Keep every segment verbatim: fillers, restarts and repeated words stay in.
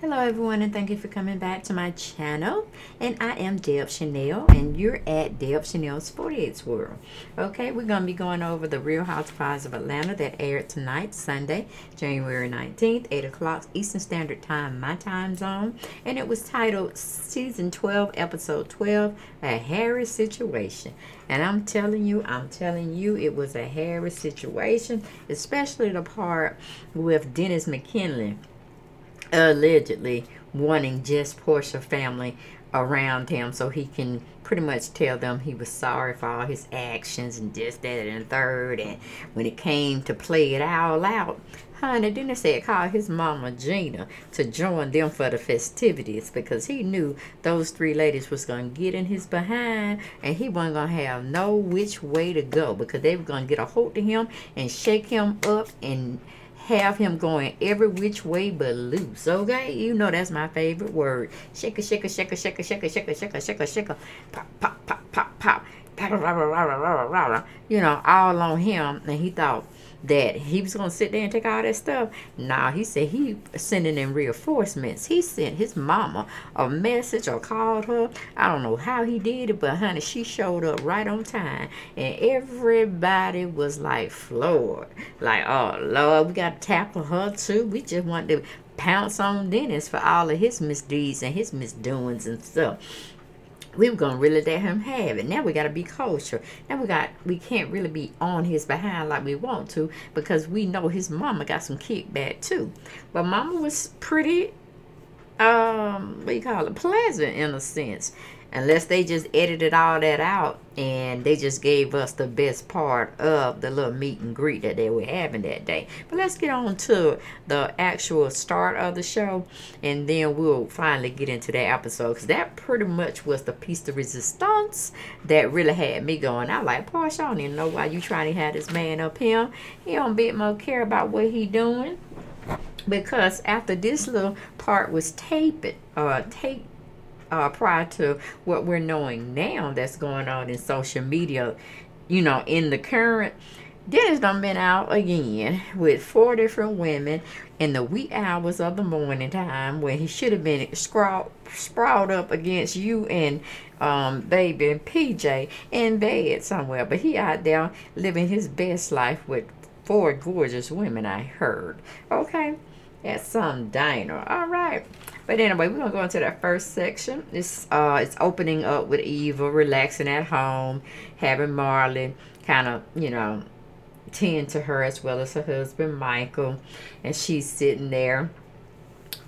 Hello everyone, and thank you for coming back to my channel. And I am Deb Chanel, and you're at Deb Chanel's forty-eighth World. Okay, we're going to be going over the Real Housewives of Atlanta that aired tonight, Sunday, January nineteenth, eight o'clock Eastern Standard Time, my time zone. And it was titled Season twelve, Episode twelve, A Hairy Situation. And I'm telling you, I'm telling you, it was a hairy situation, especially the part with Dennis McKinley allegedly wanting just Portia family around him so he can pretty much tell them he was sorry for all his actions and this, that, and the third. And when it came to play it all out, honey, then they said call his mama Gina to join them for the festivities, because he knew those three ladies was going to get in his behind and he wasn't going to have no which way to go, because they were going to get a hold of him and shake him up and have him going every which way but loose. Okay, you know that's my favorite word. Shake a shake a shake a shake a shake a shake a shake a shake a shake a pop pop pop pop pop. You know, all on him, and he thought that he was gonna sit there and take all that stuff. Now he said he sending in reinforcements. He sent his mama a message or called her. I don't know how he did it, but honey, she showed up right on time, and everybody was like floored, like, oh Lord, we gotta tackle her too. We just want to pounce on Dennis for all of his misdeeds and his misdoings and stuff. We were gonna really let him have it. Now we gotta be kosher. Now we got we can't really be on his behind like we want to, because we know his mama got some kickback too. But mama was pretty um what you call it, pleasant in a sense. Unless they just edited all that out and they just gave us the best part of the little meet and greet that they were having that day. But let's get on to the actual start of the show, and then we'll finally get into that episode, because that pretty much was the piece de resistance that really had me going. I like, Portia, I don't even know why you trying to have this man up here. He don't bit more care about what he doing, because after this little part was taped, uh, taped, Uh, prior to what we're knowing now that's going on in social media, you know, in the current, Dennis done been out again with four different women in the wee hours of the morning time, when he should have been sprawled, sprawled up against you and um, baby and P J in bed somewhere. But he out there living his best life with four gorgeous women, I heard. Okay, at some diner. All right. But anyway, we're going to go into that first section. It's, uh, it's opening up with Eva relaxing at home, having Marley kind of, you know, tend to her as well as her husband, Michael. And she's sitting there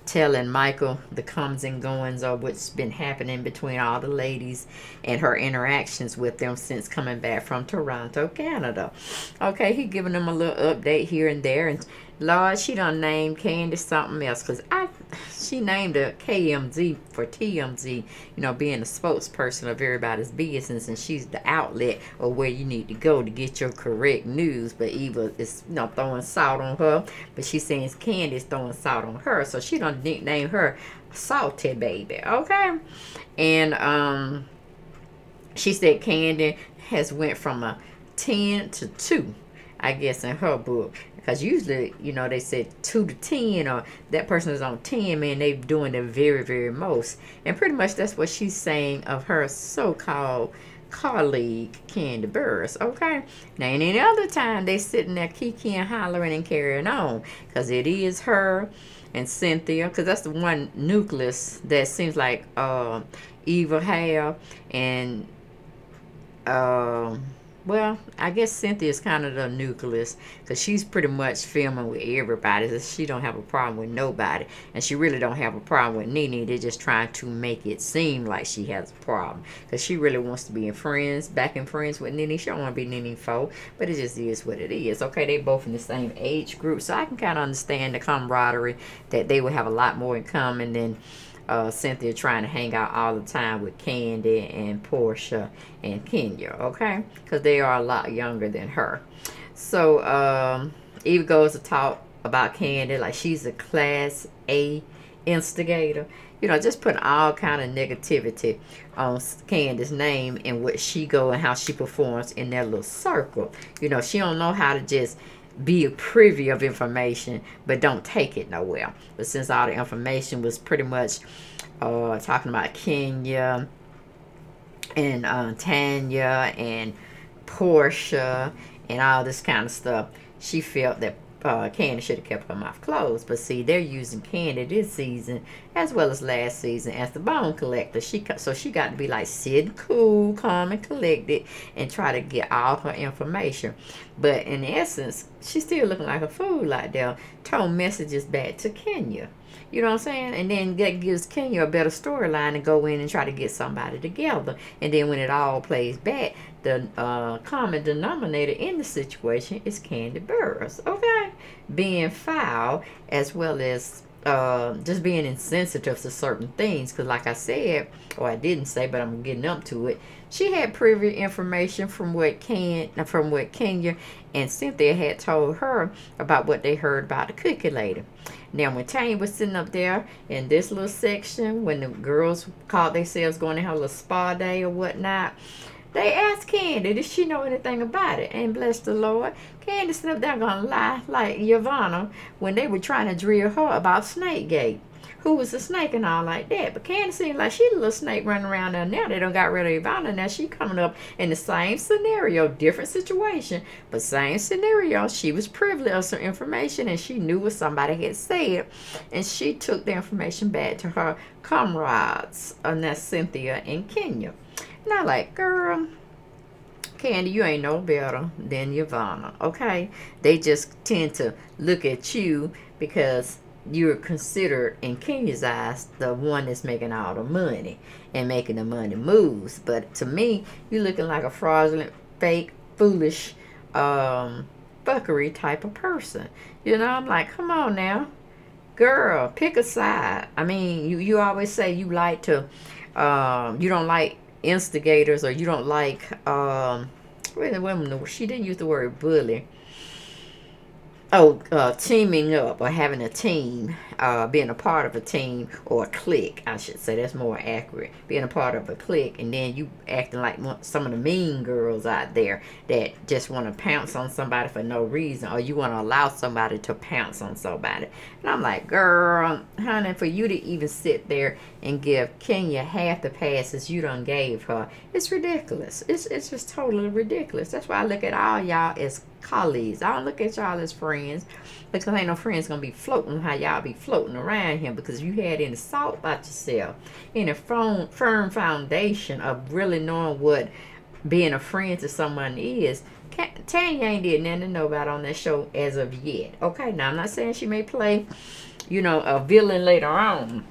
telling Michael the comes and goings of what's been happening between all the ladies and her interactions with them since coming back from Toronto, Canada. Okay, he giving them a little update here and there. And Lord, she done named Kandi something else, because I, she named a K M Z for T M Z, you know, being the spokesperson of everybody's business, and she's the outlet of where you need to go to get your correct news. But Eva is, you know, throwing salt on her, but she's saying Kandi's throwing salt on her, so she done nickname her Salty Baby, okay? And um, she said Kandi has went from a ten to two, I guess, in her book. Because usually, you know, they said two to ten, or that person is on ten, man, they doing the very, very most. And pretty much that's what she's saying of her so-called colleague, Kandi Burris, okay? Now, and any other time, they sitting there kikiing, hollering, and carrying on. Because it is her and Cynthia, because that's the one nucleus that seems like uh, Eva have. And, uh, well, I guess Cynthia's kind of the nucleus, because she's pretty much filming with everybody. So she don't have a problem with nobody. And she really don't have a problem with Nene. They're just trying to make it seem like she has a problem, because she really wants to be in friends, back in friends with Nene. She don't want to be Nene folk, but it just is what it is. Okay, they both in the same age group, so I can kind of understand the camaraderie that they would have a lot more in common than Uh, Cynthia trying to hang out all the time with Kandi and Portia and Kenya, okay? Because they are a lot younger than her. So, um, Eva goes to talk about Kandi like she's a class A instigator. You know, just putting all kind of negativity on Kandi's name and what she go and how she performs in that little circle. You know, she don't know how to just be privy of information, but don't take it nowhere. But since all the information was pretty much uh, talking about Kenya and uh, Tanya and Portia and all this kind of stuff, she felt that uh, Kandi should have kept her mouth closed. But see, they're using Kandi this season as well as last season as the bone collector. She so she got to be like sitting cool, calm, and collected, and try to get all her information. But in essence, she's still looking like a fool out there, tone messages back to Kenya. You know what I'm saying? And then that gives Kenya a better storyline to go in and try to get somebody together. And then when it all plays back, the uh, common denominator in the situation is Kandi Burris, okay? Being foul as well as uh, just being insensitive to certain things. Because like I said, or I didn't say, but I'm getting up to it, she had privy information from what Ken, from what Kenya and Cynthia had told her about what they heard about the cookie lady. Now, when Tanya was sitting up there in this little section, when the girls called themselves going to have a little spa day or whatnot, they asked Kandi, did she know anything about it? And bless the Lord, Kandi sitting up there going to lie like Yavanna when they were trying to drill her about Snakegate. Who was the snake and all like that. But Kandi seemed like she a little snake running around there now. They done got rid of Ivana. Now she coming up in the same scenario, different situation, but same scenario. She was privy of some information and she knew what somebody had said. And she took the information back to her comrades, and that's Cynthia and Kenya. And I like, girl, Kandi, you ain't no better than Ivana, okay? They just tend to look at you because you're considered, in Kenya's eyes, the one that's making all the money and making the money moves. But to me, you're looking like a fraudulent, fake, foolish, um, fuckery type of person. You know, I'm like, come on now. Girl, pick a side. I mean, you, you always say you like to, um, you don't like instigators, or you don't like, um, wait a minute, she didn't use the word bully. Oh, uh, teaming up or having a team, uh, being a part of a team or a clique, I should say. That's more accurate. Being a part of a clique, and then you acting like some of the mean girls out there that just want to pounce on somebody for no reason, or you want to allow somebody to pounce on somebody. And I'm like, girl, honey, for you to even sit there and give Kenya half the passes you done gave her, it's ridiculous. It's, it's just totally ridiculous. That's why I look at all y'all as colleagues. I don't look at y'all as friends, because ain't no friends gonna be floating how y'all be floating around him. Because if you had any salt about yourself, any firm, firm foundation of really knowing what being a friend to someone is, Tanya ain't did nothing to nobody on that show as of yet. Okay, now I'm not saying she may play, you know, a villain later on,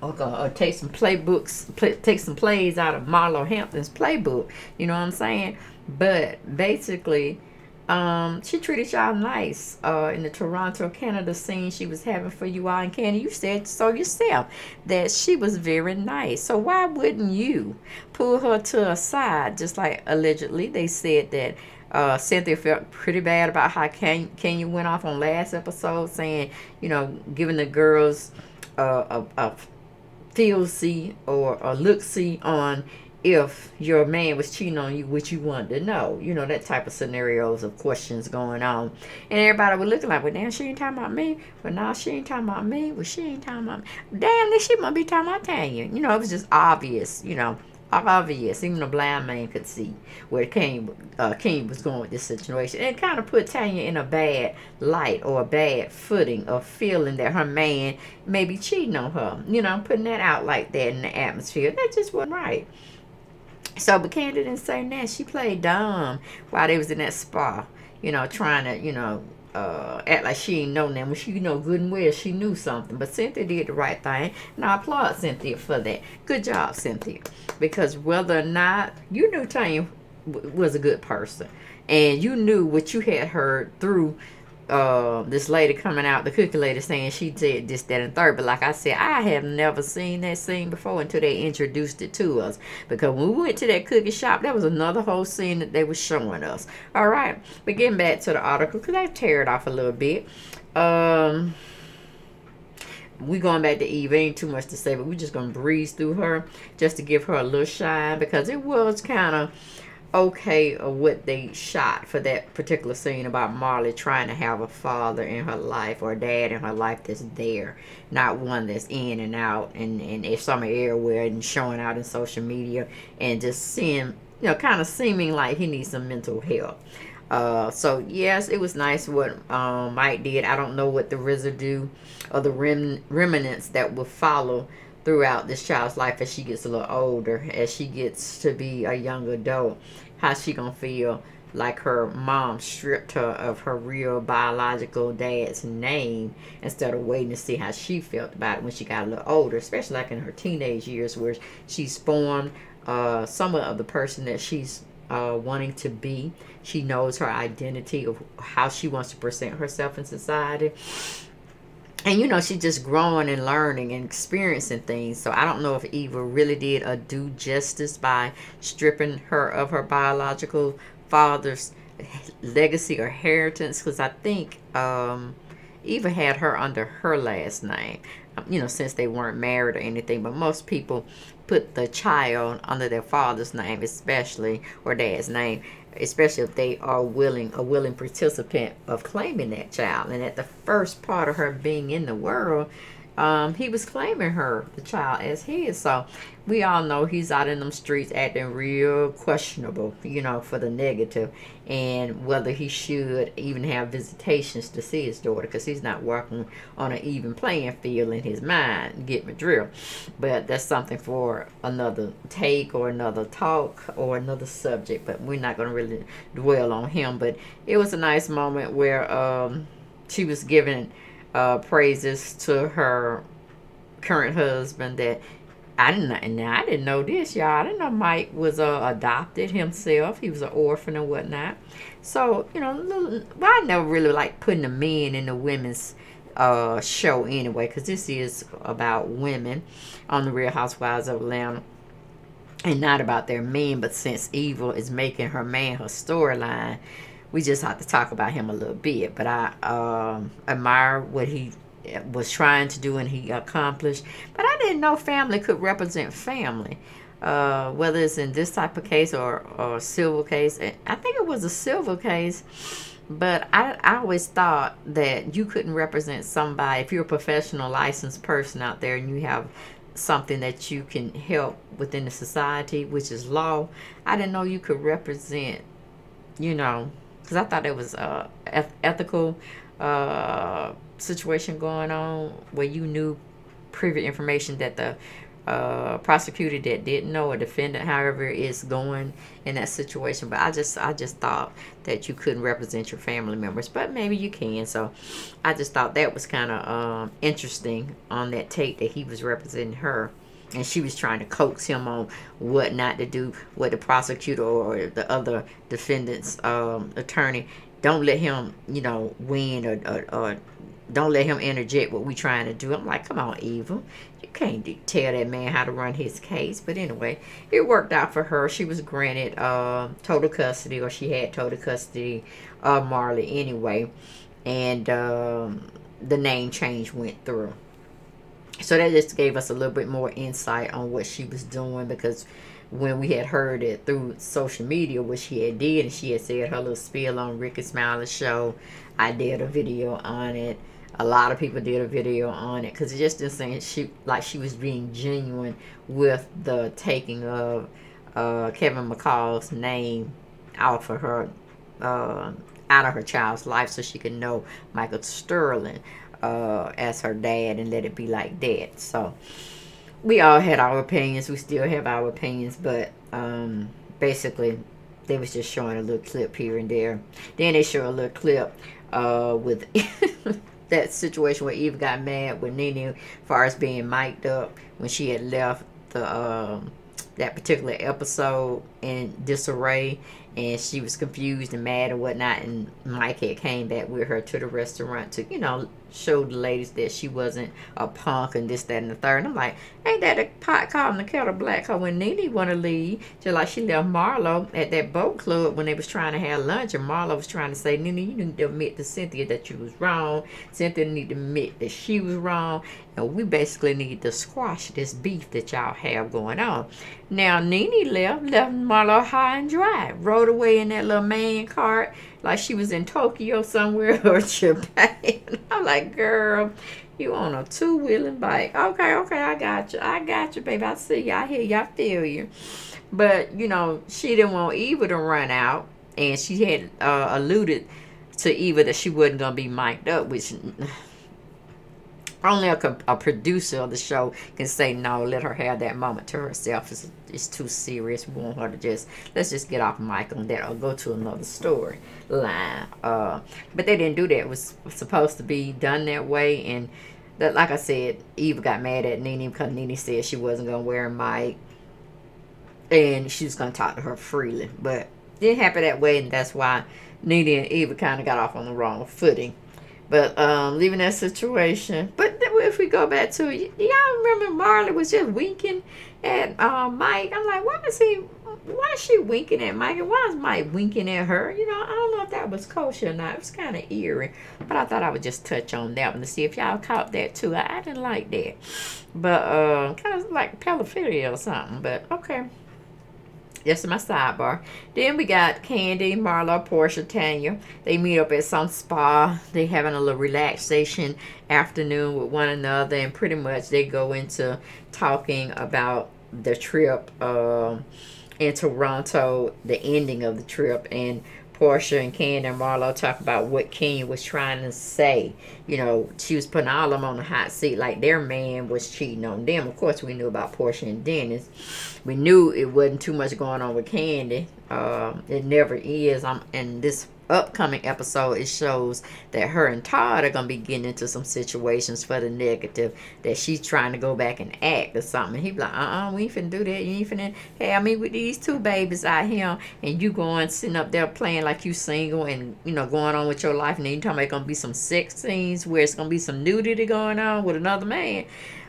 or, or take some playbooks, play, take some plays out of Marlo Hampton's playbook. You know what I'm saying? But basically, Um, she treated y'all nice uh, in the Toronto, Canada scene she was having for you all. And Kandi, you said so yourself that she was very nice. So why wouldn't you pull her to a side? Just like allegedly they said that uh, Cynthia felt pretty bad about how Kenya went off on last episode, saying, you know, giving the girls uh, a, a feel-see or a look-see on if your man was cheating on you, which you wanted to know. You know, that type of scenarios of questions going on. And everybody was looking like, well, damn, she ain't talking about me. Well, now she ain't talking about me. Well, she ain't talking about me. Damn, this shit must be talking about Tanya. You know, it was just obvious, you know, obvious. Even a blind man could see where King, uh, King was going with this situation. And it kind of put Tanya in a bad light or a bad footing of feeling that her man may be cheating on her. You know, putting that out like that in the atmosphere. That just wasn't right. So, but Kandi didn't say nothing. She played dumb while they was in that spa, you know, trying to, you know, uh, act like she didn't know nothing. When she, you know, good and well, she knew something. But Cynthia did the right thing, and I applaud Cynthia for that. Good job, Cynthia. Because whether or not, you knew Tanya was a good person, and you knew what you had heard through uh this lady coming out, the cookie lady, saying she said this, that, and third. But like I said, I have never seen that scene before until they introduced it to us, because when we went to that cookie shop, that was another whole scene that they were showing us. All right, but getting back to the article, because I tear it off a little bit. Um we going back to Eva. Ain't too much to say, but we're just gonna breeze through her just to give her a little shine, because it was kind of okay of what they shot for that particular scene about Marley trying to have a father in her life or a dad in her life that's there, not one that's in and out and, and if some everywhere and showing out in social media and just seeing, you know, kind of seeming like he needs some mental help. Uh, so yes, it was nice what um, Mike did. I don't know what the residue or the rem remnants that will follow throughout this child's life as she gets a little older, as she gets to be a young adult, how she gonna feel like her mom stripped her of her real biological dad's name instead of waiting to see how she felt about it when she got a little older, especially like in her teenage years where she's formed uh, somewhat of the person that she's Uh, wanting to be. She knows her identity of how she wants to present herself in society, and you know, she's just growing and learning and experiencing things. So I don't know if Eva really did a due justice by stripping her of her biological father's legacy or inheritance, because I think um, Eva had her under her last name, you know, since they weren't married or anything. But most people put the child under their father's name, especially, or dad's name, especially if they are willing, a willing participant of claiming that child. And at the first part of her being in the world, um, he was claiming her, the child, as his. So we all know he's out in them streets acting real questionable, you know, for the negative, and whether he should even have visitations to see his daughter, because he's not working on an even playing field in his mind. Get my drill? But that's something for another take or another talk or another subject, but we're not going to really dwell on him. But it was a nice moment where um, she was giving Uh, praises to her current husband. That I didn't know, I didn't know this, y'all. I didn't know Mike was uh, adopted himself. He was an orphan and whatnot. So, you know, little, well, I never really like putting the men in the women's uh, show anyway, because this is about women on the Real Housewives of Atlanta and not about their men. But since Eva is making her man her storyline, we just have to talk about him a little bit. But I um, admire what he was trying to do and he accomplished. But I didn't know family could represent family, uh, whether it's in this type of case or, or a civil case. I think it was a civil case, but I, I always thought that you couldn't represent somebody. If you're a professional licensed person out there and you have something that you can help within the society, which is law, I didn't know you could represent, you know, because I thought it was a uh, ethical uh, situation going on where you knew privy information that the uh, prosecutor that didn't know, or defendant, however, is going in that situation. But I just, I just thought that you couldn't represent your family members, but maybe you can. So I just thought that was kind of um, interesting on that tape that he was representing her. And she was trying to coax him on what not to do, what the prosecutor or the other defendant's um, attorney, don't let him, you know, win or, or, or don't let him interject what we're trying to do. I'm like, come on, Eva. You can't tell that man how to run his case. But anyway, it worked out for her. She was granted uh, total custody, or she had total custody of Marley anyway. And um, the name change went through. So that just gave us a little bit more insight on what she was doing, because when we had heard it through social media, what she had did, and she had said her little spiel on Ricky Smiley's show, I did a video on it. A lot of people did a video on it, because it just didn't seem she, like she was being genuine with the taking of uh, Kevin McCall's name off of her, uh, out of her child's life, so she could know Michael Sterling Uh, as her dad and let it be like that. So we all had our opinions, we still have our opinions, but um, basically they was just showing a little clip here and there. Then they show a little clip uh, with that situation where Eve got mad with Nene as far as being mic'd up when she had left the um, that particular episode in disarray, and she was confused and mad and whatnot, and Mike had came back with her to the restaurant to, you know, show the ladies that she wasn't a punk and this, that, and the third. And I'm like, ain't that a pot calling the kettle black? Because when Nene want to leave, just like she left Marlo at that boat club when they was trying to have lunch, and Marlo was trying to say, Nene, you need to admit to Cynthia that you was wrong. Cynthia need to admit that she was wrong. And we basically need to squash this beef that y'all have going on. Now, Nene left, left Marlo high and dry, rode away in that little man cart like she was in Tokyo somewhere or Japan. I'm like, girl, you on a two-wheeling bike. Okay, okay, I got you. I got you, baby. I see you. I hear you. I feel you. But, you know, she didn't want Eva to run out, and she had uh, alluded to Eva that she wasn't going to be mic'd up, which... Only a, a producer of the show can say, no, let her have that moment to herself. It's, it's too serious. We want her to just, let's just get off Michael and that, or go to another story line. Uh, but they didn't do that. It was supposed to be done that way. And that, like I said, Eva got mad at Nene because Nene said she wasn't going to wear a mic. And she was going to talk to her freely. But it didn't happen that way, and that's why Nene and Eva kind of got off on the wrong footing. But um, leaving that situation. But if we go back to it, y'all remember Marley was just winking at uh, Mike. I'm like, why is he, why is she winking at Mike? And why is Mike winking at her? You know, I don't know if that was kosher or not. It was kind of eerie. But I thought I would just touch on that one to see if y'all caught that too. I, I didn't like that. But uh, kind of like pedophilia or something. But okay. That's my sidebar. Then we got Kandi, Marlo, Portia, Tanya. They meet up at some spa. They having a little relaxation afternoon with one another, and pretty much they go into talking about the trip uh, in Toronto, the ending of the trip, and Portia and Kandi and Marlo talk about what Kenya was trying to say. You know, she was putting all of them on the hot seat like their man was cheating on them. Of course, we knew about Portia and Dennis. We knew it wasn't too much going on with Kandi. Um, it never is. I'm, and this upcoming episode, it shows that her and Todd are going to be getting into some situations for the negative, that she's trying to go back and act or something. He be like, uh-uh, we ain't finna do that. You ain't finna have me with these two babies out here, and you going sitting up there playing like you single and, you know, going on with your life, and then you talking about going to be some sex scenes where it's going to be some nudity going on with another man.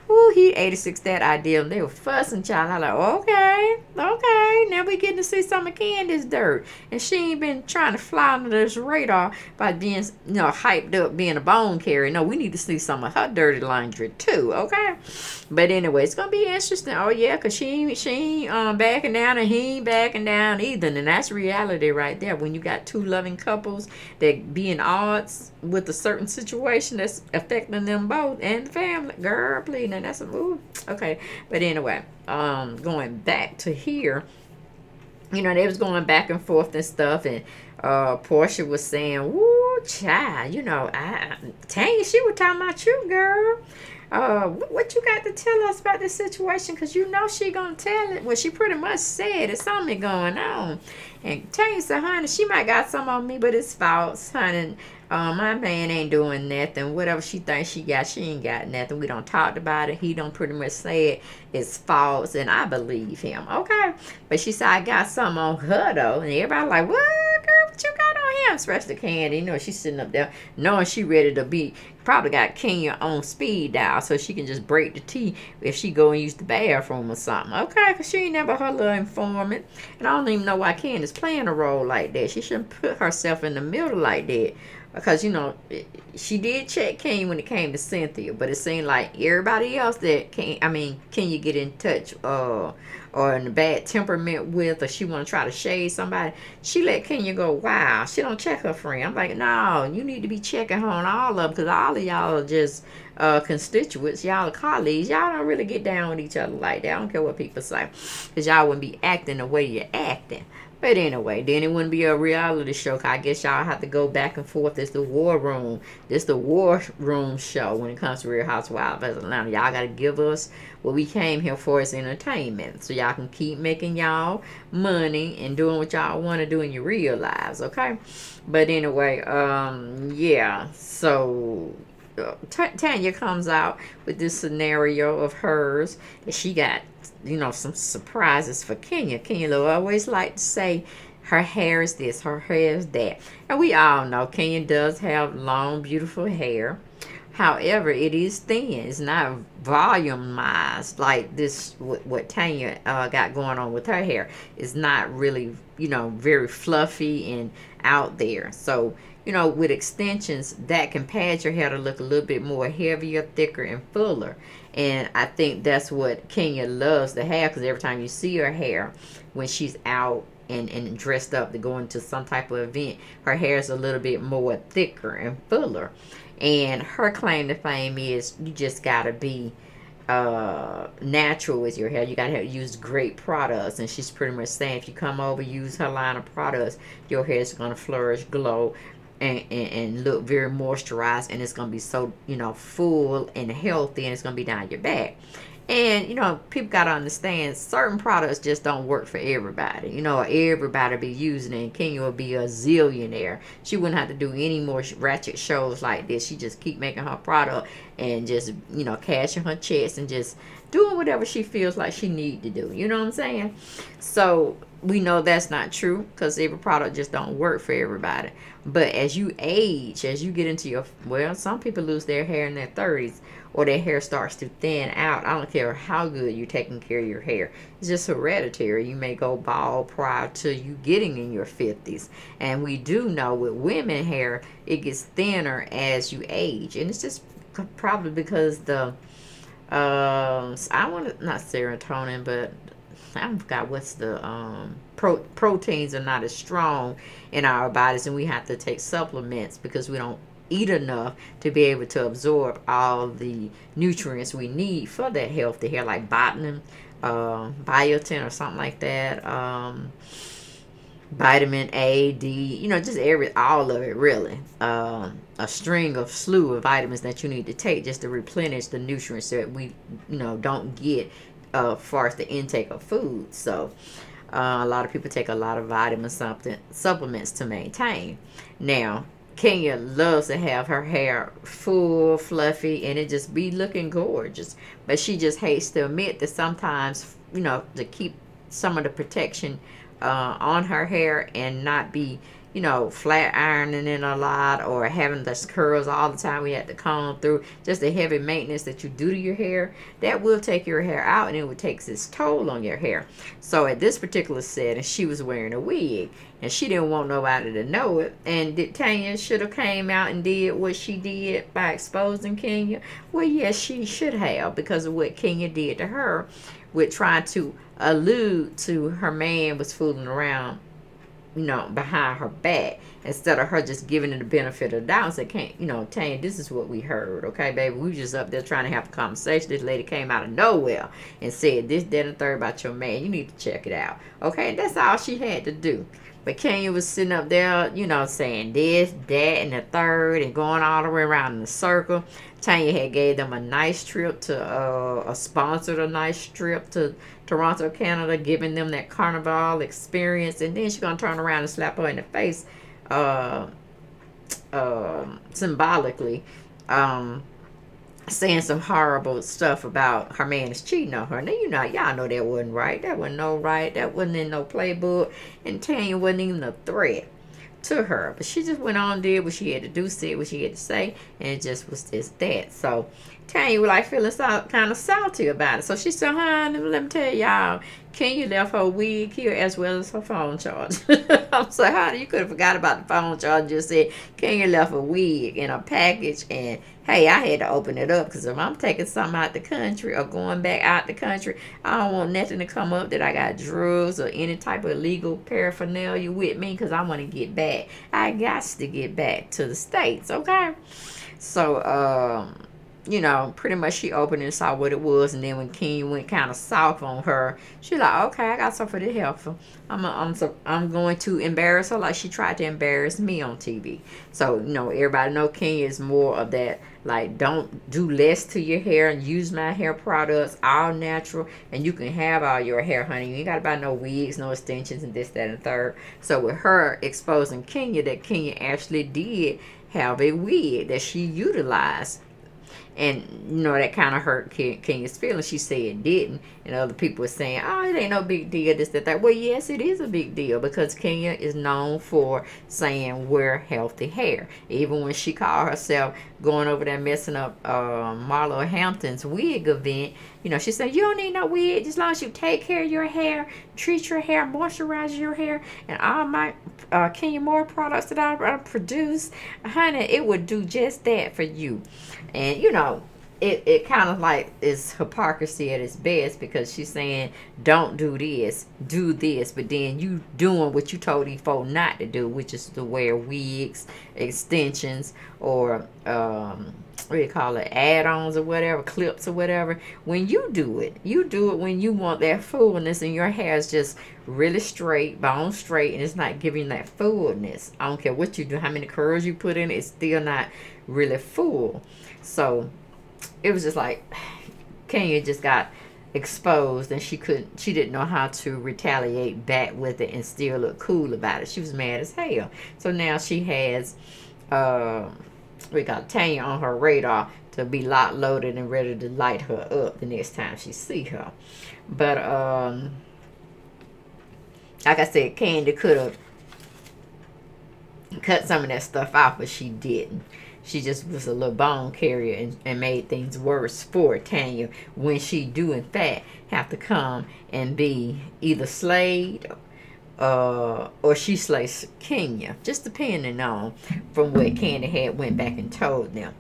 Ooh, he eighty-six that idea. They were fussing, child. I like, okay, okay. Now we getting to see some of Candy's dirt. And she ain't been trying to fly under this radar by being, you know, hyped up, being a bone carrier. No, we need to see some of her dirty laundry, too, okay? But anyway, it's going to be interesting. Oh, yeah, because she ain't, she ain't um, backing down, and he ain't backing down either. And that's reality right there. When you got two loving couples that be in odds with a certain situation that's affecting them both and the family. Girl, please. And that's a move. Okay, but anyway, um going back to here, you know, they was going back and forth and stuff, and uh Portia was saying, "Woo, child, you know, I Tanya, she was talking about you, girl. Uh what you got to tell us about this situation? Because you know she gonna tell it." Well, she pretty much said it's something going on, and Tanya said, "Honey, she might got some on me, but it's false, honey. Uh, my man ain't doing nothing. Whatever she thinks she got, she ain't got nothing. We don't talk about it. He don't pretty much say it. It's false, and I believe him." Okay. But she said, "I got something on her, though." And everybody like, "What, girl? What you got on him?" Especially Kandi. You know, she's sitting up there knowing she ready to be. Probably got Kenya on speed dial so she can just break the tea if she go and use the bathroom or something. Okay, because she ain't never her little informant. And I don't even know why Candy's playing a role like that. She shouldn't put herself in the middle like that. Because, you know, she did check Kenya when it came to Cynthia, but it seemed like everybody else that can, I mean, can you get in touch uh, or in a bad temperament with, or she want to try to shade somebody, she let Kenya go, wow, she don't check her friend. I'm like, no, you need to be checking her on all of them, because all of y'all are just uh, constituents, y'all are colleagues. Y'all don't really get down with each other like that. I don't care what people say, because y'all wouldn't be acting the way you're acting. But anyway, then it wouldn't be a reality show. I guess y'all have to go back and forth. It's the war room. It's the war room show when it comes to Real Housewives of Atlanta. Y'all got to give us what we came here for is entertainment. So y'all can keep making y'all money and doing what y'all want to do in your real lives, okay? But anyway, um, yeah, so... Tanya comes out with this scenario of hers that she got, you know, some surprises for Kenya. Kenya always like to say her hair is this, her hair is that. And we all know Kenya does have long, beautiful hair. However, it is thin. It's not volumized like this, what, what Tanya uh, got going on with her hair. It's not really, you know, very fluffy and out there. So, you know, with extensions, that can pad your hair to look a little bit more heavier, thicker, and fuller. And I think that's what Kenya loves to have, because every time you see her hair, when she's out and, and dressed up to go into some type of event, her hair is a little bit more thicker and fuller. And her claim to fame is you just gotta be uh natural with your hair. You gotta have, use great products, and she's pretty much saying if you come over, use her line of products, your hair is gonna flourish, glow, and, and and look very moisturized, and it's gonna be so, you know, full and healthy, and it's gonna be down your back. And, you know, people got to understand certain products just don't work for everybody. You know, everybody be using it. And Kenya will be a zillionaire. She wouldn't have to do any more ratchet shows like this. She just keep making her product and just, you know, cashing her checks and just doing whatever she feels like she need to do. You know what I'm saying? So we know that's not true, because every product just don't work for everybody. But as you age, as you get into your, well, some people lose their hair in their thirties. Or their hair starts to thin out. I don't care how good you're taking care of your hair. It's just hereditary. You may go bald prior to you getting in your fifties. And we do know with women hair, it gets thinner as you age. And it's just probably because the, uh, I want to, not serotonin, but I forgot what's the, um, pro proteins are not as strong in our bodies. And we have to take supplements because we don't eat enough to be able to absorb all the nutrients we need for that healthy hair, like botany, uh, biotin or something like that, um, vitamin A, D, you know, just every, all of it really, um, a string of slew of vitamins that you need to take just to replenish the nutrients that we, you know, don't get uh, far as the intake of food. So uh, a lot of people take a lot of vitamin something supplements to maintain. Now Kenya loves to have her hair full, fluffy, and it just be looking gorgeous. But she just hates to admit that sometimes, you know, to keep some of the protection uh, on her hair and not be, you know, flat ironing it a lot or having those curls all the time. We had to comb through just the heavy maintenance that you do to your hair. That will take your hair out, and it will take its toll on your hair. So at this particular setting, she was wearing a wig, and she didn't want nobody to know it. And did Tanya should have came out and did what she did by exposing Kenya? Well, yes, she should have, because of what Kenya did to her with trying to allude to her man was fooling around, you know, behind her back, instead of her just giving it the benefit of the doubt and say, can't, you know, Tanya, this is what we heard, okay, baby, we just up there trying to have a conversation. This lady came out of nowhere and said this, that, and third about your man. You need to check it out, okay? That's all she had to do. But Kenya was sitting up there, you know, saying this, that, and the third, and going all the way around in a circle. Tanya had gave them a nice trip to, uh, a sponsored a nice trip to Toronto, Canada, giving them that carnival experience. And then she's going to turn around and slap her in the face, uh, uh, symbolically, um, saying some horrible stuff about her man is cheating on her. Now, you know, y'all know that wasn't right. That wasn't no right. That wasn't in no playbook. And Tanya wasn't even a threat to her. But she just went on, did what she had to do, said what she had to say, and it just was just that. So Tanya was like feeling so, kind of salty about it. So she said, honey, let me tell y'all, Kenya left her wig here as well as her phone charge. I'm sorry, honey, you could have forgot about the phone charge. Just said Kenya left a wig in a package, and hey, I had to open it up, because if I'm taking something out the country or going back out the country, I don't want nothing to come up that I got drugs or any type of illegal paraphernalia with me, because I want to get back. I got to get back to the States, okay? So, um... you know, pretty much she opened and saw what it was. And then when Kenya went kind of soft on her, she like, okay, I got something to help her. I'm, a, I'm, so, I'm going to embarrass her like she tried to embarrass me on T V. So, you know, everybody know Kenya is more of that, like, don't do less to your hair and use my hair products, all natural. And you can have all your hair, honey. You ain't got to buy no wigs, no extensions, and this, that, and third. So with her exposing Kenya, that Kenya actually did have a wig that she utilized And, you know, that kind of hurt Ken Kenya's feelings. She said it didn't. And other people were saying, oh, it ain't no big deal, this, that, that. Well, yes, it is a big deal, because Kenya is known for saying wear healthy hair. Even when she called herself going over there messing up uh, Marlo Hampton's wig event, you know, she said, you don't need no wig. As long as you take care of your hair, treat your hair, moisturize your hair, and all my uh, Kenya Moore products that I uh, produce, honey, it would do just that for you. And, you know, it, it kind of like is hypocrisy at its best, because she's saying, don't do this, do this. But then you doing what you told these folks not to do, which is to wear wigs, extensions, or um, what do you call it, add-ons or whatever, clips or whatever. When you do it, you do it when you want that fullness, and your hair is just really straight, bone straight, and it's not giving that fullness. I don't care what you do, how many curls you put in, it's still not really full. So it was just like Kenya just got exposed, and she couldn't, she didn't know how to retaliate back with it and still look cool about it. She was mad as hell. So now she has uh, we got Tanya on her radar to be locked, loaded, and ready to light her up the next time she see her. But um, like I said, Kandi could have cut some of that stuff off, but she didn't. She just was a little bone carrier and, and made things worse for Tanya, when she do in fact have to come and be either slayed uh, or she slays Kenya, just depending on from what Kandi had went back and told them.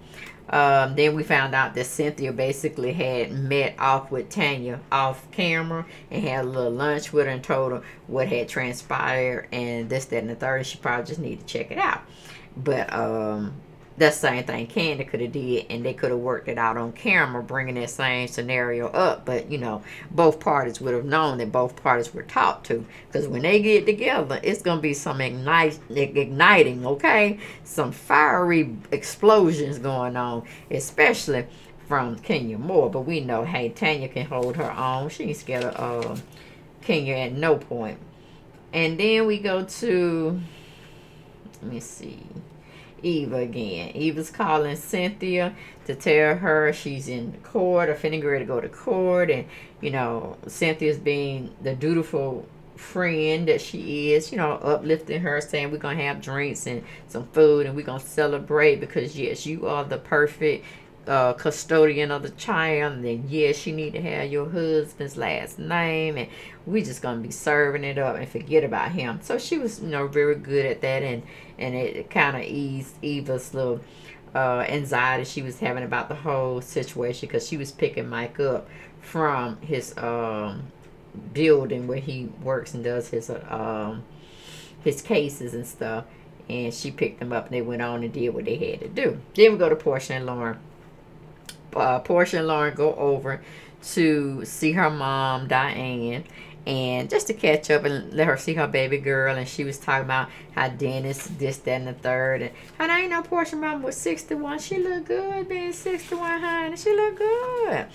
Um, then we found out that Cynthia basically had met off with Tanya off camera and had a little lunch with her and told her what had transpired and this, that, and the third. She probably just needed to check it out. But um, that same thing Kandi could have did, and they could have worked it out on camera, bringing that same scenario up. But, you know, both parties would have known that both parties were talked to. Because when they get together, it's going to be some ignite, igniting, okay? Some fiery explosions going on, especially from Kenya Moore. But we know, hey, Tanya can hold her own. She ain't scared of uh, Kenya at no point. And then we go to, let me see, Eva again. Eva's calling Cynthia to tell her she's in court, or finna get ready to go to court, and, you know, Cynthia's being the dutiful friend that she is, you know, uplifting her, saying we're gonna have drinks and some food, and we're gonna celebrate, because yes, you are the perfect uh custodian of the child, and then yes, you need to have your husband's last name, and we just gonna be serving it up and forget about him. So she was, you know, very good at that, and and it kind of eased Eva's little uh anxiety she was having about the whole situation, because she was picking Mike up from his um building where he works and does his uh, um his cases and stuff, and she picked them up and they went on and did what they had to do. Then we go to Portia and Lauren. Uh, Portia and Lauren go over to see her mom, Diane, and just to catch up and let her see her baby girl. And she was talking about how Dennis, this, that, and the third. And honey, I ain't know Portia mom was sixty-one. She look good being sixty-one, honey. She look good.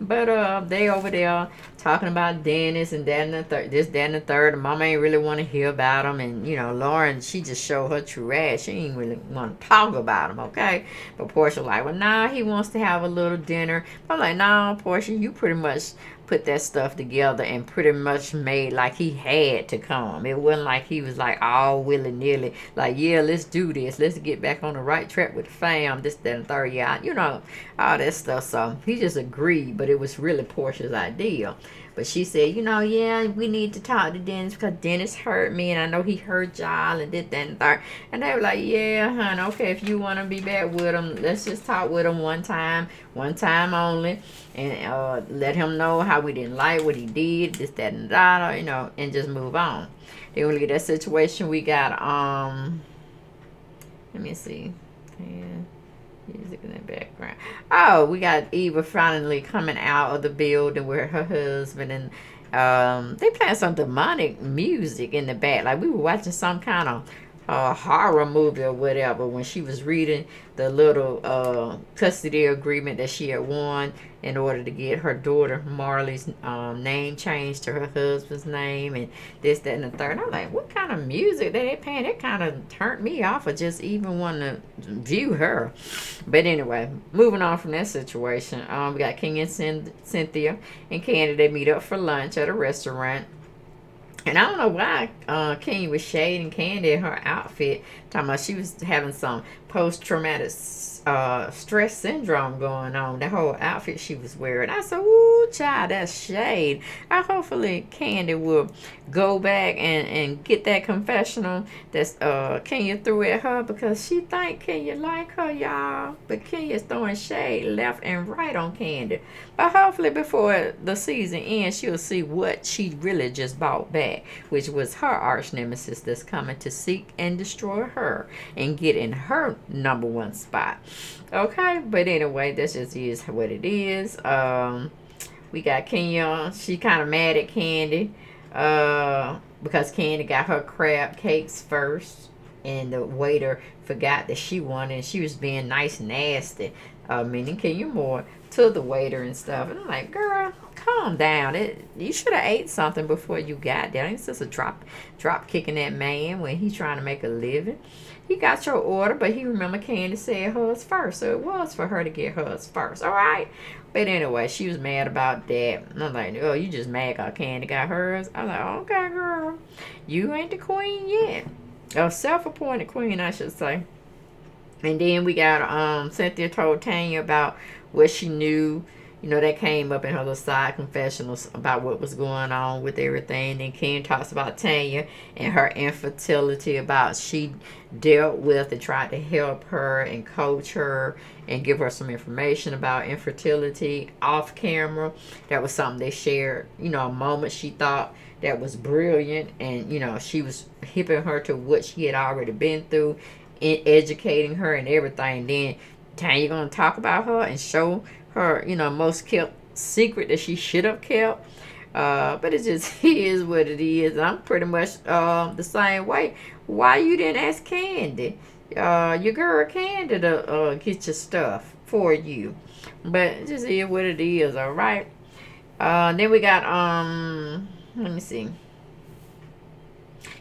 But uh, they over there talking about Dennis and that and the third, this, that, and the third. And mama ain't really want to hear about him. And, you know, Lauren, she just showed her true ass. She ain't really want to talk about him, okay? But Portia like, well, nah, he wants to have a little dinner. But I'm like, nah, Portia, you pretty much put that stuff together and pretty much made like he had to come. It wasn't like he was like all willy-nilly, like, yeah, let's do this, let's get back on the right track with the fam, this, that, and third, yeah, you know, all that stuff. So he just agreed, but it was really Portia's idea. But she said, you know, yeah, we need to talk to Dennis, because Dennis hurt me, and I know he hurt y'all, and did that and third. And they were like, yeah, honey, okay, if you want to be back with him, let's just talk with him one time, one time only, and uh, let him know how we didn't like what he did, this, that, and that, you know, and just move on. Then we look at that situation. We got, um, let me see. Yeah. Music in the background. Oh, we got Eva finally coming out of the building with her husband, and um, they playing some demonic music in the back. Like we were watching some kind of uh, horror movie or whatever, when she was reading the little uh, custody agreement that she had won in order to get her daughter Marley's um, name changed to her husband's name and this, that, and the third. I'm like, what kind of music that they playing? That kind of turned me off of just even wanting to view her. But anyway, moving on from that situation, um, we got King and Cynthia and Kandi. They meet up for lunch at a restaurant. And I don't know why uh, Kenya was shading Kandi in her outfit. Talking about she was having some post-traumatic uh, stress syndrome going on. The whole outfit she was wearing. I said, ooh, child, that's shade. I hopefully Kandi will go back and, and get that confessional that uh, Kenya threw at her. Because she think Kenya like her, y'all. But Kenya's throwing shade left and right on Kandi. But hopefully before the season ends, she'll see what she really just bought back, which was her arch nemesis that's coming to seek and destroy her and get in her number one spot. Okay, but anyway, this just is what it is. Um, we got Kenya. She kind of mad at Kandi uh, because Kandi got her crab cakes first, and the waiter forgot that she won, and she was being nice, nasty, uh, meaning Kenya more to the waiter and stuff. And I'm like, girl, calm down. It, you should have ate something before you got there. It's just a drop, drop kicking that man when he's trying to make a living. He got your order, but he remember Kandi said hers first, so it was for her to get hers first. All right. But anyway, she was mad about that. I'm like, oh, you just mad because Kandi got hers. I'm like, okay, girl, you ain't the queen yet. A self-appointed queen, I should say. And then we got um Cynthia told Tanya about what she knew. You know, that came up in her little side confessionals about what was going on with everything. Then Ken talks about Tanya and her infertility, about she dealt with and tried to help her and coach her and give her some information about infertility off camera. That was something they shared, you know, a moment she thought that was brilliant. And, you know, she was hipping her to what she had already been through and educating her and everything. Then Tanya going to talk about her and show her, you know, most kept secret that she should have kept. Uh, but it just is what it is. And I'm pretty much uh, the same way. Why you didn't ask Kandi, uh, your girl Kandi, to uh, get your stuff for you? But it just is what it is, all right? Uh, then we got, um, let me see.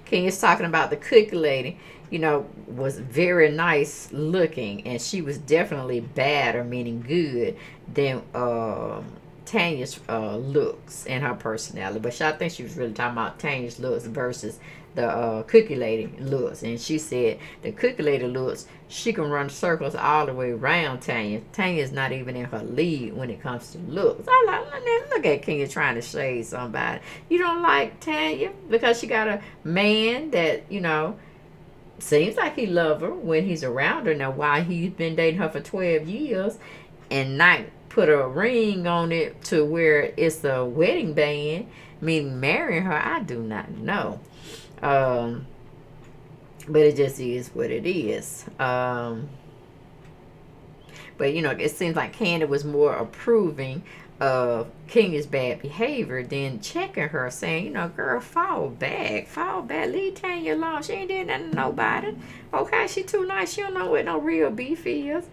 Kenya's talking about the cookie lady. You know, was very nice looking, and she was definitely badder, meaning good, than uh, Tanya's uh, looks and her personality. But she, I think she was really talking about Tanya's looks versus the uh, cookie lady looks. And she said the cookie lady looks, she can run circles all the way around Tanya. Tanya's not even in her league when it comes to looks. I like, look at Kenya trying to shade somebody. You don't like Tanya because she got a man that, you know, seems like he loves her when he's around her. Now, why he's been dating her for twelve years and not put a ring on it to where it's a wedding band, meaning marrying her, I do not know. Um, but it just is what it is. Um, but, you know, it seems like Kandi was more approving of Kenya's bad behavior than checking her, saying, you know, girl, fall back, fall back, leave Tanya alone. She ain't did nothing to nobody. Okay, she too nice. She don't know what no real beef is.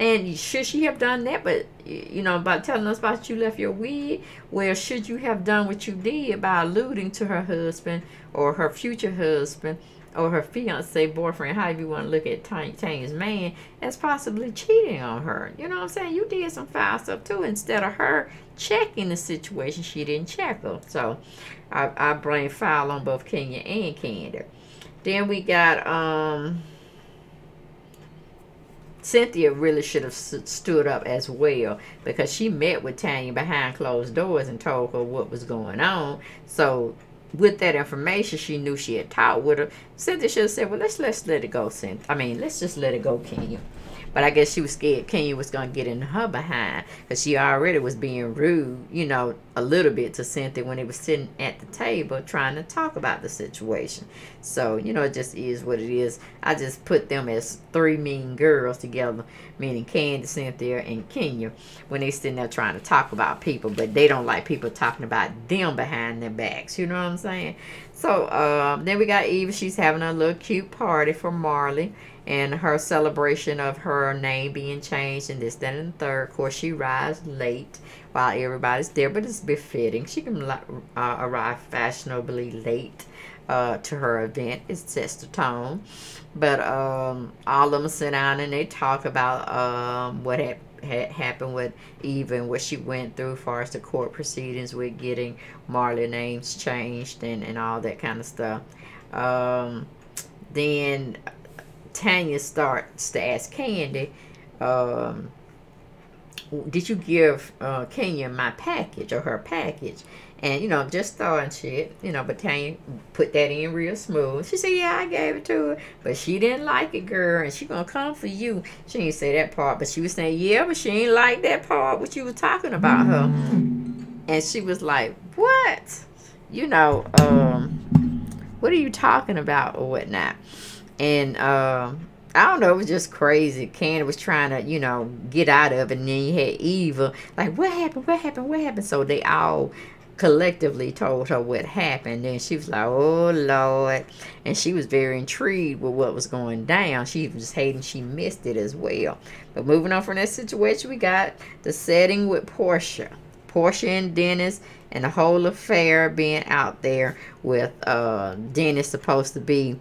And should she have done that? But, you know, by telling us about you left your wig, well, should you have done what you did by alluding to her husband or her future husband or her fiance, boyfriend, however you want to look at Tanya's man, as possibly cheating on her? You know what I'm saying? You did some foul stuff too. Instead of her checking the situation, she didn't check her. So I, I blame foul on both Kenya and Kandi. Then we got um, Cynthia really should have stood up as well, because she met with Tanya behind closed doors and told her what was going on. So with that information she knew she had talked with her, Cynthia should have said, well, let's let's let it go, Cynthia. I mean, let's just let it go, Kenya. But I guess she was scared Kenya was going to get in her behind, because she already was being rude, you know, a little bit to Cynthia when they were sitting at the table trying to talk about the situation. So, you know, it just is what it is. I just put them as three mean girls together, meaning Kandi, Cynthia, and Kenya, when they sitting there trying to talk about people, but they don't like people talking about them behind their backs. You know what I'm saying? So um, then we got Eva. She's having a little cute party for Marley and her celebration of her name being changed and this, that, and the third. Of course, she arrives late while everybody's there, but it's befitting. She can uh, arrive fashionably late uh, to her event. It sets the tone. But um, all of them sit down and they talk about um, what happened. had happened with Eva and what she went through as far as the court proceedings with getting Marley names changed and, and all that kind of stuff. Um, then Tanya starts to ask Kandi, um, did you give uh, Kenya my package or her package? And, you know, just throwing shit, you know, but Tanya put that in real smooth. She said, yeah, I gave it to her, but she didn't like it, girl, and she gonna come for you. She didn't say that part, but she was saying, yeah, but she ain't like that part, what you was talking about her. And she was like, what? You know, um, what are you talking about or whatnot? And, um... I don't know, it was just crazy. Kandi was trying to, you know, get out of it, and then you had Eva, like, what happened, what happened, what happened? So they all collectively told her what happened, and she was like, oh, Lord. And she was very intrigued with what was going down. She was hating she missed it as well. But moving on from that situation, we got the setting with Portia. Portia and Dennis and the whole affair being out there with uh, Dennis supposed to be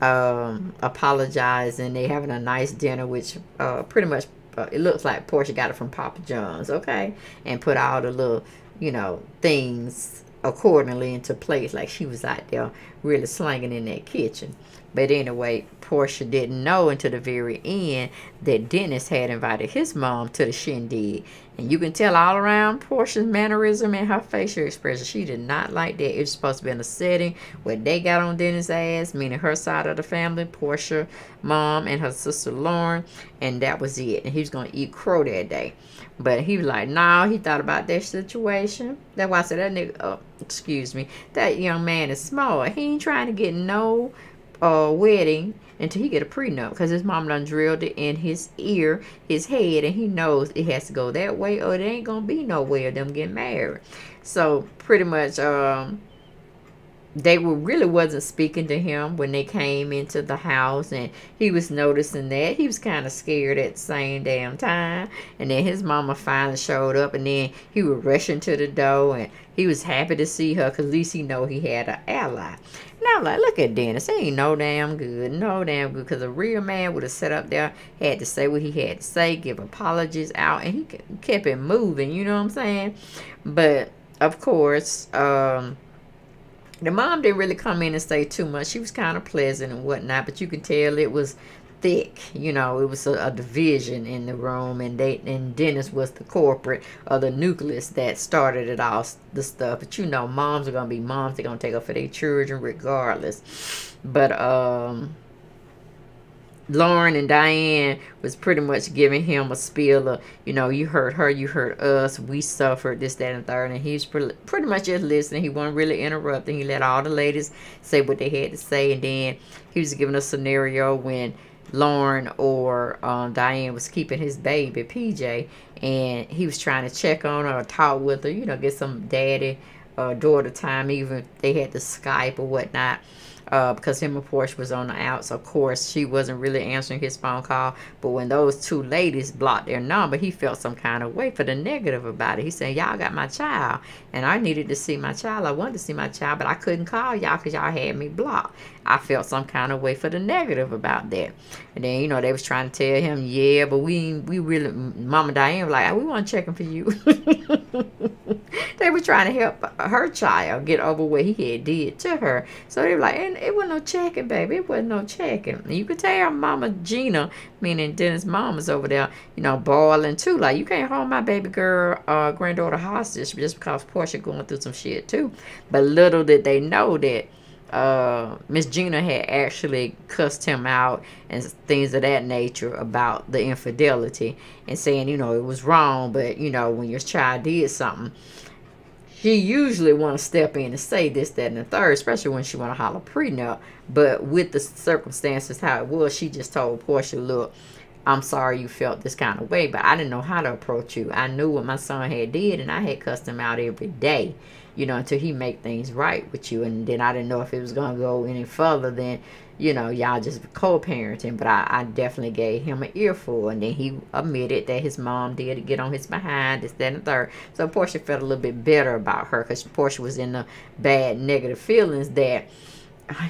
um apologize, and they having a nice dinner, which uh pretty much uh, it looks like Portia got it from Papa John's, okay, and put all the little, you know, things accordingly into place, like she was out there really slinging in that kitchen. But anyway, Portia didn't know until the very end that Dennis had invited his mom to the shindig. And you can tell all around Portia's mannerism and her facial expression, she did not like that. It was supposed to be in a setting where they got on Dennis' ass, meaning her side of the family, Portia, mom, and her sister Lauren, and that was it. And he was going to eat crow that day. But he was like, no, nah, he thought about that situation. That's why I said that nigga, oh, excuse me, that young man is small. He ain't trying to get no Uh, wedding until he get a prenup, because his mom done drilled it in his ear, his head, and he knows it has to go that way or it ain't gonna be no way of them getting married. So pretty much um they were really wasn't speaking to him when they came into the house, and he was noticing that. He was kind of scared at the same damn time. And then his mama finally showed up, and then he was rushing to the door, and he was happy to see her, because at least he know he had an ally. And I'm like, look at Dennis. He ain't no damn good. No damn good. Because a real man would have sat up there, had to say what he had to say, give apologies out, and he kept it moving. You know what I'm saying? But, of course, um, the mom didn't really come in and say too much. She was kind of pleasant and whatnot, but you could tell it was thick. You know, it was a, a division in the room, and they and Dennis was the corporate or the nucleus that started it all, the stuff. But you know, moms are gonna be moms. They're gonna take up for their children regardless. But um Lauren and Diane was pretty much giving him a spiel of, you know, you hurt her, you hurt us, we suffered, this, that, and third. And he was pretty much just listening. He wasn't really interrupting. He let all the ladies say what they had to say. And then he was giving a scenario when Lauren or um, Diane was keeping his baby, P J, and he was trying to check on her or talk with her, you know, get some daddy or uh, daughter time, even if they had to Skype or whatnot. Uh, because him and Portia was on the outs, of course, she wasn't really answering his phone call. But when those two ladies blocked their number, he felt some kind of way for the negative about it. He said, y'all got my child, and I needed to see my child. I wanted to see my child, but I couldn't call y'all because y'all had me blocked. I felt some kind of way for the negative about that. And then, you know, they was trying to tell him, yeah, but we we really, Mama Diane was like, we want to check him for you. They were trying to help her child get over what he had did to her. So they were like, and it wasn't no checking, baby. It wasn't no checking. You could tell Mama Gina, meaning Dennis' mama's over there, you know, boiling too. Like, you can't hold my baby girl, uh, granddaughter hostage just because Portia going through some shit too. But little did they know that uh Miss Gina had actually cussed him out and things of that nature about the infidelity and saying, you know, it was wrong, but you know, when your child did something, she usually want to step in and say this, that, and the third, especially when she want to holler prenup. But with the circumstances how it was, she just told Portia, look, I'm sorry you felt this kind of way, but I didn't know how to approach you. I knew what my son had did, and I had cussed him out every day, you know, until he make things right with you. And then I didn't know if it was going to go any further than, you know, y'all just co-parenting. But I, I definitely gave him an earful. And then he admitted that his mom did get on his behind, this, that, and the third. So Portia felt a little bit better about her, because Portia was in the bad negative feelings that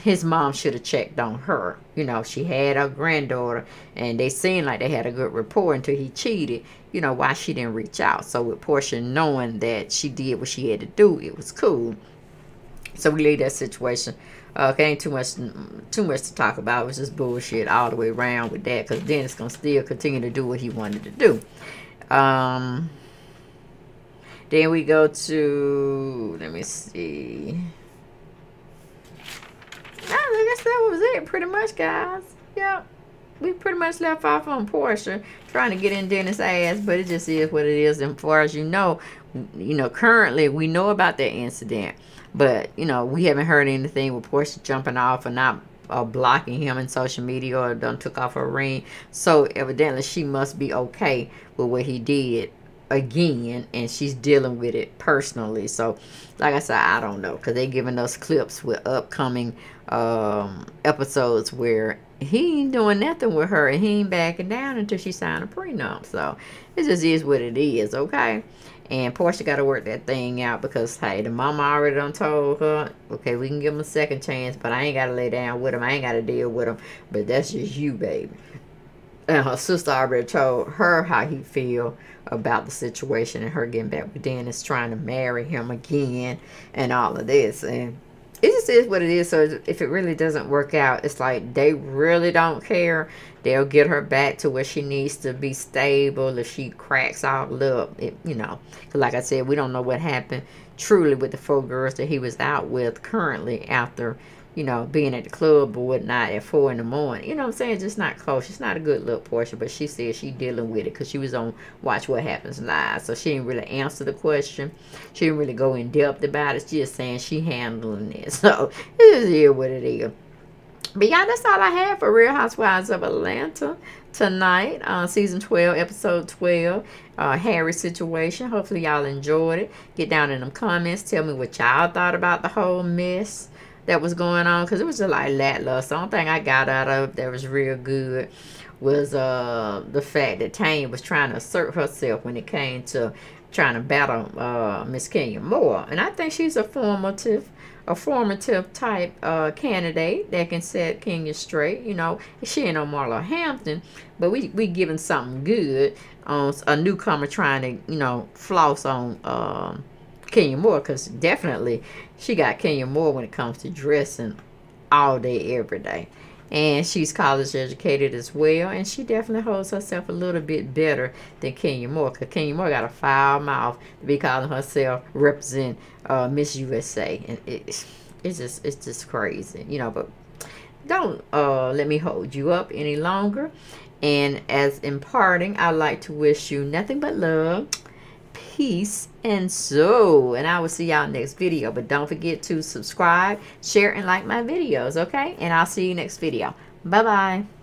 his mom should have checked on her. You know, she had her granddaughter, and they seemed like they had a good rapport until he cheated. You know, why she didn't reach out. So with Portia knowing that she did what she had to do, it was cool. So we leave that situation. Uh, okay, ain't too much, too much to talk about. It was just bullshit all the way around with that, because Dennis gonna still continue to do what he wanted to do. Um, then we go to, let me see. I guess that was it, pretty much, guys. Yep. We pretty much left off on Portia trying to get in Dennis' ass, but it just is what it is. And far as you know, you know, currently we know about that incident, but, you know, we haven't heard anything with Portia jumping off or not or blocking him in social media or done took off her ring. So evidently she must be okay with what he did again, and she's dealing with it personally. So like I said, I don't know, because they're giving us clips with upcoming um episodes where he ain't doing nothing with her, and he ain't backing down until she signed a prenup. So it just is what it is, okay? And Portia got to work that thing out, because hey, the mama already done told her, okay, we can give him a second chance, but I ain't got to lay down with him, I ain't got to deal with him, but that's just you, baby. And her sister already told her how he feel about the situation and her getting back with Dennis, trying to marry him again and all of this. And it just is what it is. So if it really doesn't work out, it's like they really don't care. They'll get her back to where she needs to be stable if she cracks all up. It, you know, like I said, we don't know what happened truly with the four girls that he was out with currently after, you know, being at the club or whatnot at four in the morning. You know what I'm saying? Just not close. It's not a good look, Portia, but she said she dealing with it because she was on Watch What Happens Live, so she didn't really answer the question. She didn't really go in depth about it. She just saying she handling it. So it is here what it is. But yeah, that's all I have for Real Housewives of Atlanta tonight. Uh, season twelve, episode twelve, uh, Harry situation. Hopefully y'all enjoyed it. Get down in them comments. Tell me what y'all thought about the whole mess that was going on, because it was just like lackluster. The only thing I got out of that was real good was uh the fact that Tanya was trying to assert herself when it came to trying to battle uh Miss Kenya more, and I think she's a formative a formative type uh candidate that can set Kenya straight. You know, she ain't on Marlo Hampton, but we we giving something good on a newcomer trying to, you know, floss on um Kenya Moore, because definitely she got Kenya Moore when it comes to dressing all day every day, and she's college educated as well, and she definitely holds herself a little bit better than Kenya Moore, because Kenya Moore got a foul mouth to be calling herself represent uh, Miss U S A, and it, it's just it's just crazy, you know. But don't uh, let me hold you up any longer, and as in parting, I'd like to wish you nothing but love, peace, and so, and I will see y'all next video. But don't forget to subscribe, share, and like my videos, okay? And I'll see you next video. Bye-bye.